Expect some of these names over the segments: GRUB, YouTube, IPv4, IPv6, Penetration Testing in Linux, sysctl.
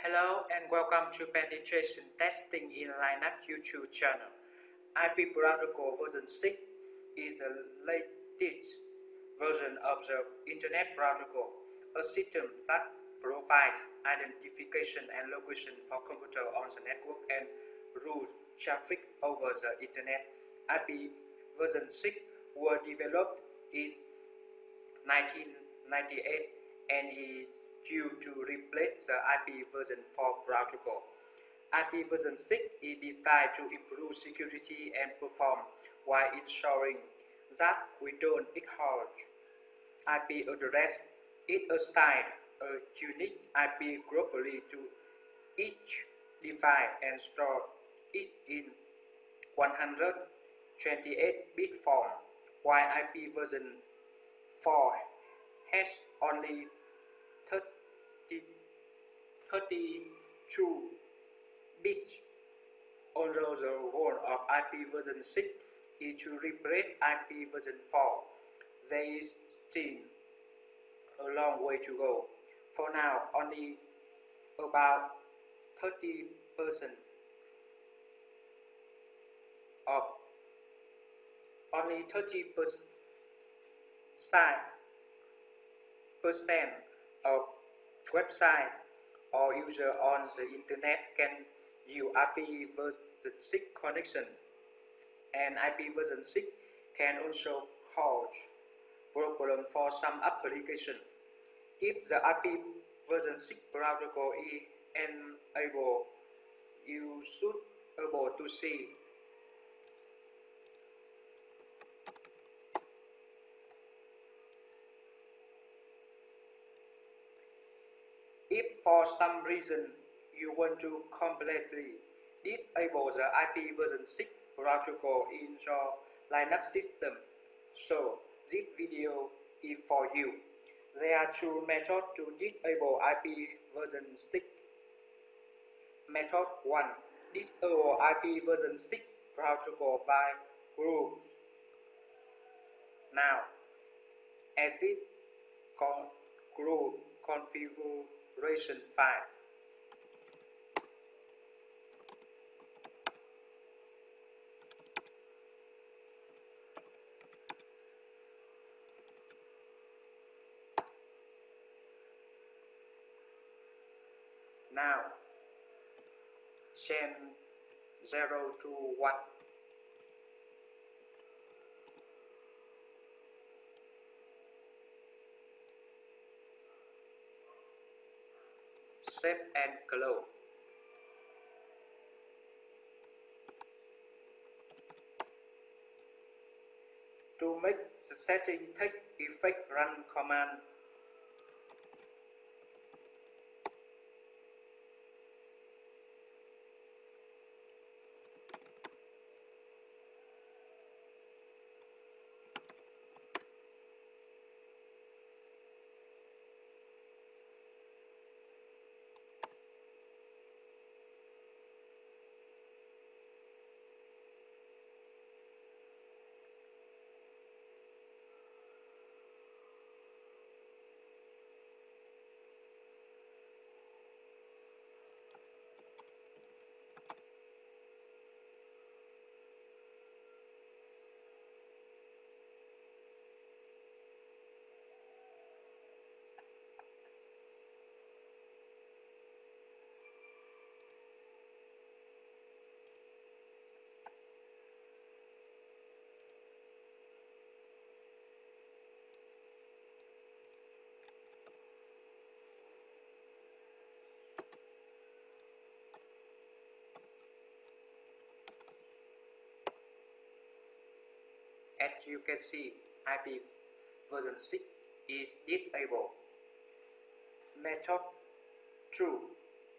Hello and welcome to Penetration Testing in Linux YouTube channel. IP Protocol version 6 is the latest version of the Internet Protocol, a system that provides identification and location for computers on the network and routes traffic over the Internet. IP version 6 was developed in 1998 and is due to replace the IP version 4 protocol. IP version 6 is designed to improve security and perform while ensuring that we don't ignore IP address. It assigns a unique IP globally to each device and stores it in 128-bit form, while IP version 4 has only 32 bits. Although the goal of IP version 6 is to replace IP version 4, there is still a long way to go. For now, only about 30% of 30% of website or user on the internet can use IP version 6 connection, and IP version 6 can also cause problems for some application. If the IP version 6 protocol is enabled, you should be able to see if for some reason you want to completely disable the IP version 6 protocol in your Linux system, so this video is for you. There are two methods to disable IP version 6. Method 1. Disable IP version 6 protocol by GRUB. Now, exit GRUB configuration file. Now send 0 to 1. Save and close. To make the setting take effect, run command. As you can see, IP version 6 is disabled. Method 2.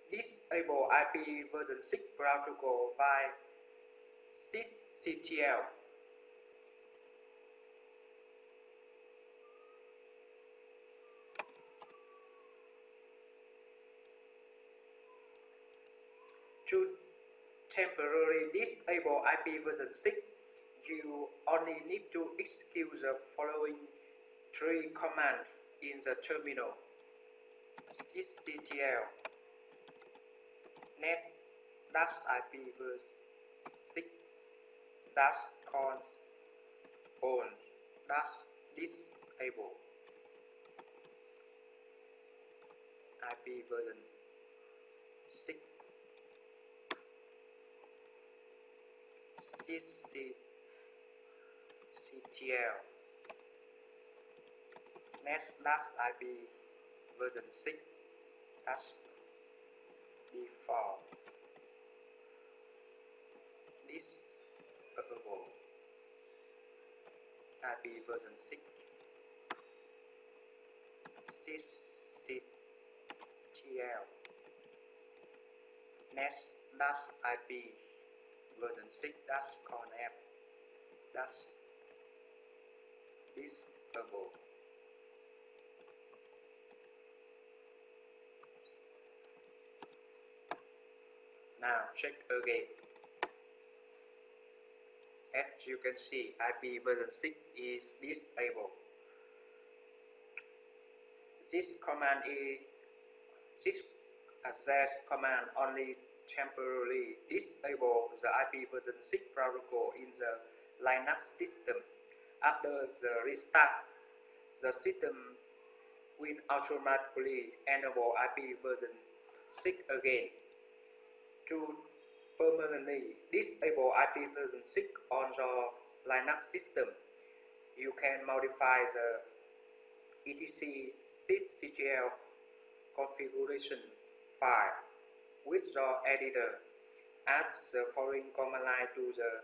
Disable IP version 6 protocol by sysctl. To temporarily disable IP version 6, you only need to execute the following 3 commands in the terminal: sysctl -ipv6 -on -on -disable IP version 6 sysctl -IP version 6 -default disable IP version 6 sysctl -IP version 6 -conf disable . Now check again. As you can see, IP version 6 is disabled. This command only temporarily disables the IP version 6 protocol in the Linux system. After the restart, the system will automatically enable IP version 6 again. To permanently disable IP version 6 on your Linux system, you can modify the etc sysctl configuration file with your editor. Add the following command line to the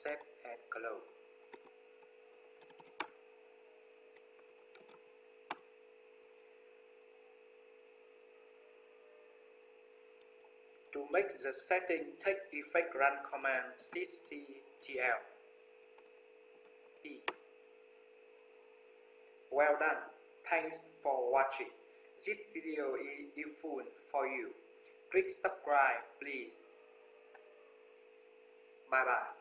save and close. To make the setting take effect, run command sysctl . Well done. Thanks for watching. This video is useful for you. Click subscribe, please. Bye bye.